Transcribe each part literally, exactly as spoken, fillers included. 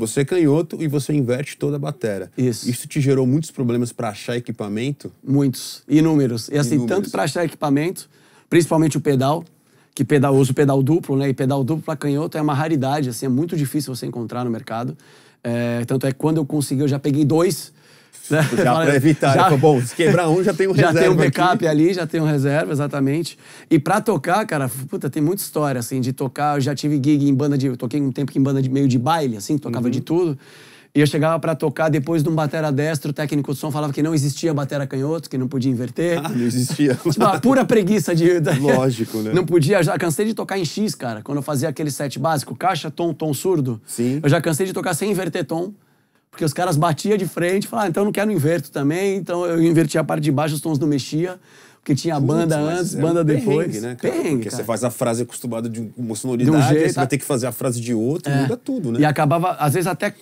Você é canhoto e você inverte toda a batera. Isso. Isso te gerou muitos problemas para achar equipamento? Muitos. Inúmeros. E assim, Inúmeros. tanto para achar equipamento, principalmente o pedal, que pedal, uso pedal duplo, né? E pedal duplo para canhoto é uma raridade, assim, é muito difícil você encontrar no mercado. É, tanto é que quando eu consegui, eu já peguei dois. Né? Já para evitar, já, bom, se quebrar um, já tem um reserva. Já tem um backup aqui. ali, já tem um reserva, exatamente. E pra tocar, cara, puta, tem muita história, assim, de tocar. Eu já tive gig em banda de... Eu toquei um tempo em banda de meio de baile, assim, que tocava uhum. de tudo. E eu chegava pra tocar, depois de um batera destro, o técnico de som falava que não existia batera canhoto, que não podia inverter. Ah, não existia. Tipo, uma pura preguiça de... Lógico, né? Não podia. Já cansei de tocar em X, cara. Quando eu fazia aquele set básico, caixa, tom, tom surdo. Sim. Eu já cansei de tocar sem inverter tom. Porque os caras batiam de frente e falavam, ah, então eu não quero inverto também. Então eu invertia a parte de baixo, os tons não mexia. Porque tinha Putz, banda antes, é banda um depois. Né, cara? Perrengue, porque cara. Você faz a frase acostumada de uma sonoridade, de um jeito, aí você tá... vai ter que fazer a frase de outro, é. muda tudo, né? E acabava, às vezes, até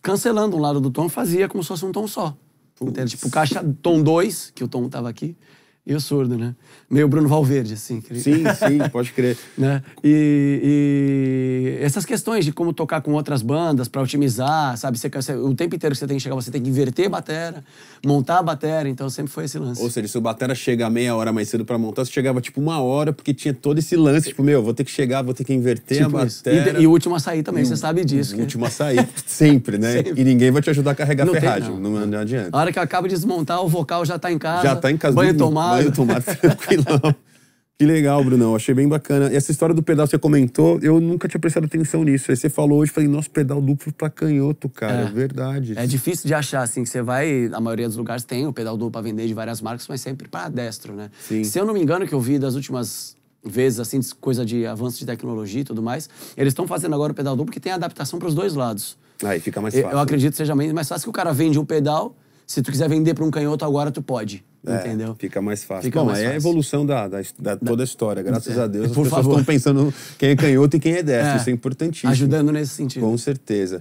cancelando um lado do tom, fazia como se fosse um tom só. Tipo, caixa tom dois, que o tom tava aqui. E o surdo, né? Meio Bruno Valverde, assim. Que... Sim, sim, pode crer. Né? E, e essas questões de como tocar com outras bandas pra otimizar, sabe? Você, você, o tempo inteiro que você tem que chegar, você tem que inverter a batera, montar a batera, então sempre foi esse lance. Ou seja, se o batera chega meia hora mais cedo pra montar, você chegava tipo uma hora, porque tinha todo esse lance, tipo, meu, vou ter que chegar, vou ter que inverter tipo a batera. E, e o último a sair também, e você sabe disso. O que... último a sair, sempre, né? Sempre. E ninguém vai te ajudar a carregar não a ferragem, tem, não. Não, não adianta. A hora que eu acabo de desmontar, o vocal já tá em casa. Já tá em casa. Banho tomado. Mas eu tomar tranquilão. Que legal, Brunão. Achei bem bacana. E essa história do pedal que você comentou, eu nunca tinha prestado atenção nisso. Aí você falou hoje, falei, nossa, pedal duplo pra canhoto, cara. É, é verdade. É difícil de achar, assim, que você vai... A maioria dos lugares tem o pedal duplo pra vender de várias marcas, mas sempre pra destro, né? Sim. Se eu não me engano, que eu vi das últimas vezes, assim, coisa de avanço de tecnologia e tudo mais, eles estão fazendo agora o pedal duplo que tem adaptação pros dois lados. Aí fica mais fácil. Eu, eu acredito que seja mais fácil que o cara vende um pedal... Se tu quiser vender para um canhoto agora, tu pode, é, entendeu? Fica mais fácil. Fica Bom, mais é fácil. a evolução da, da, da toda a história, graças é, a Deus. As por pessoas favor. estão pensando quem é canhoto e quem é destro, é, isso é importantíssimo. Ajudando nesse sentido. Com certeza.